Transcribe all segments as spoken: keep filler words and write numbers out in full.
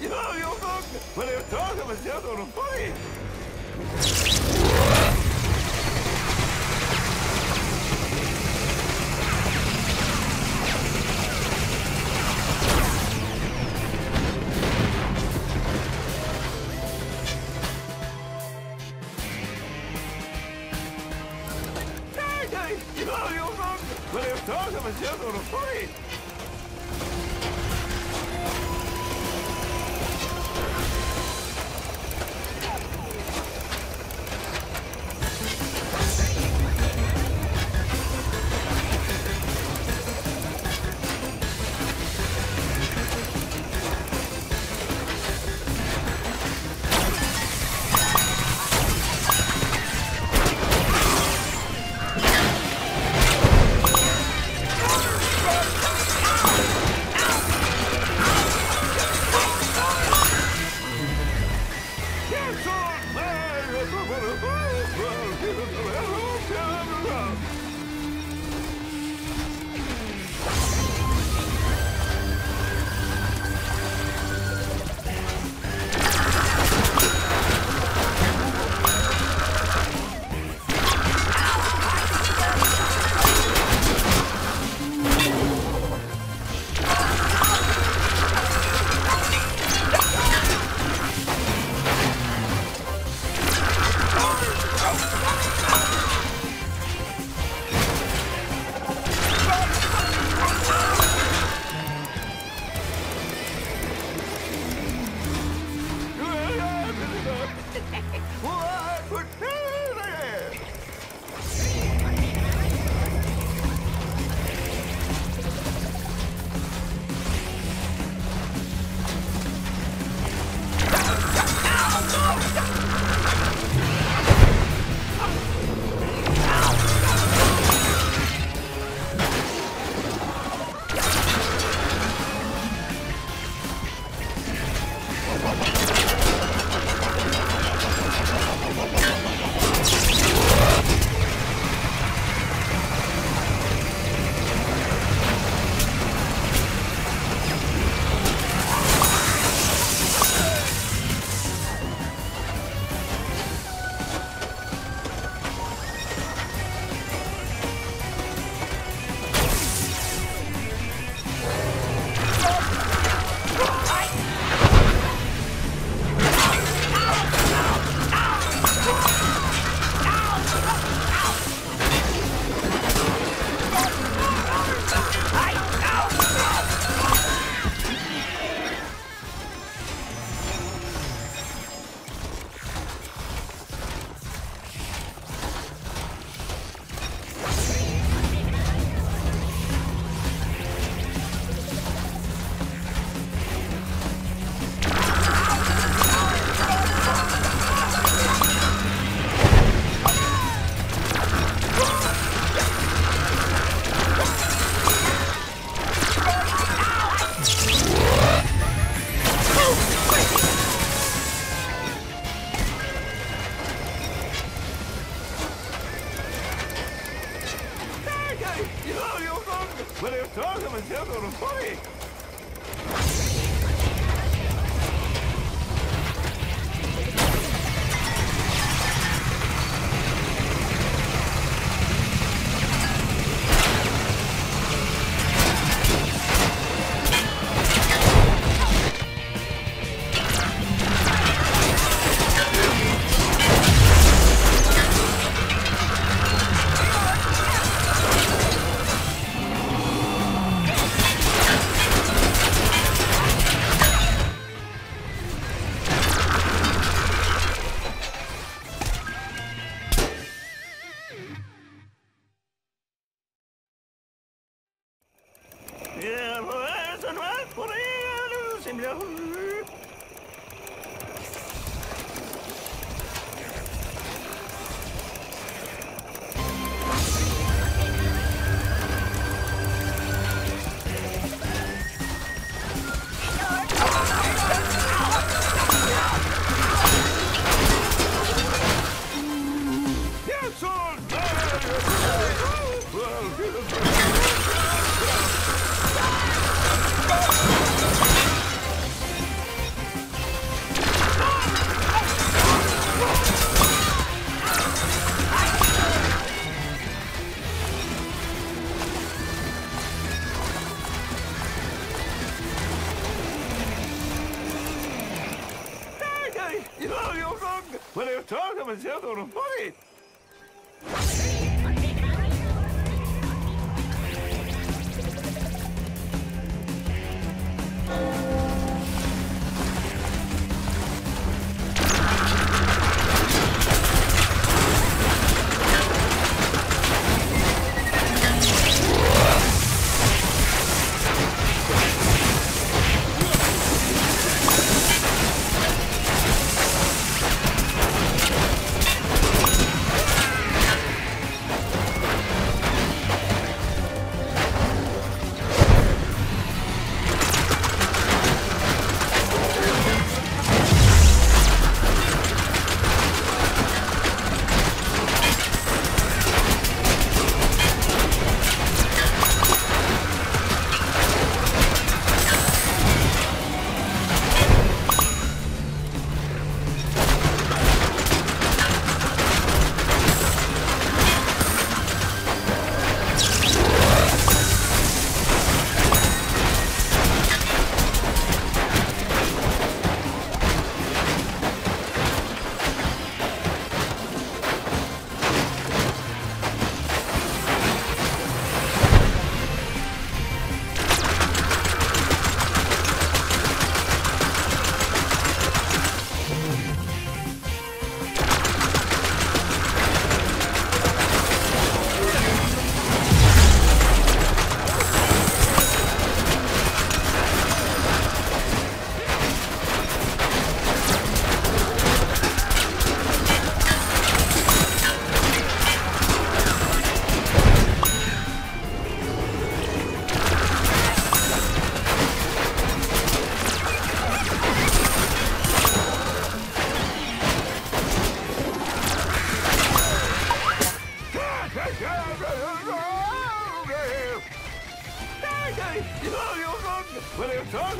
You know, you look, when they were talking about you on a fight. Hey, you know, you look, when they were talking about you on a fight. Let's go. But if Tom comes and tells him to fight.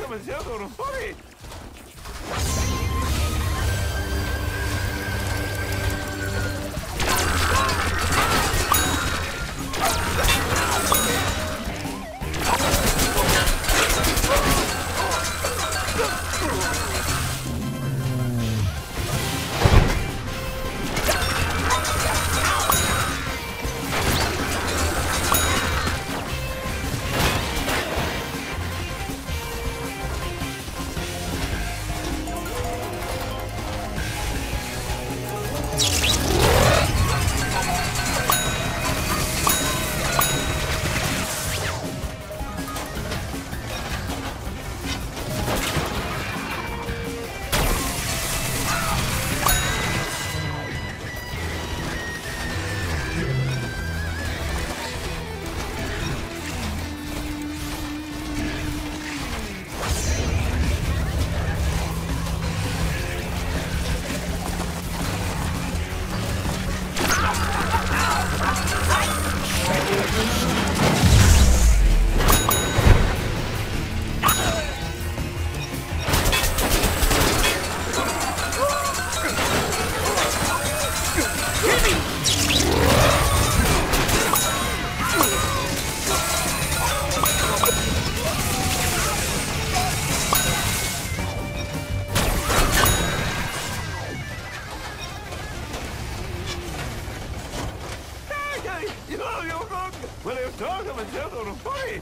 Myself on a fight. Joga, mas joga, não foi?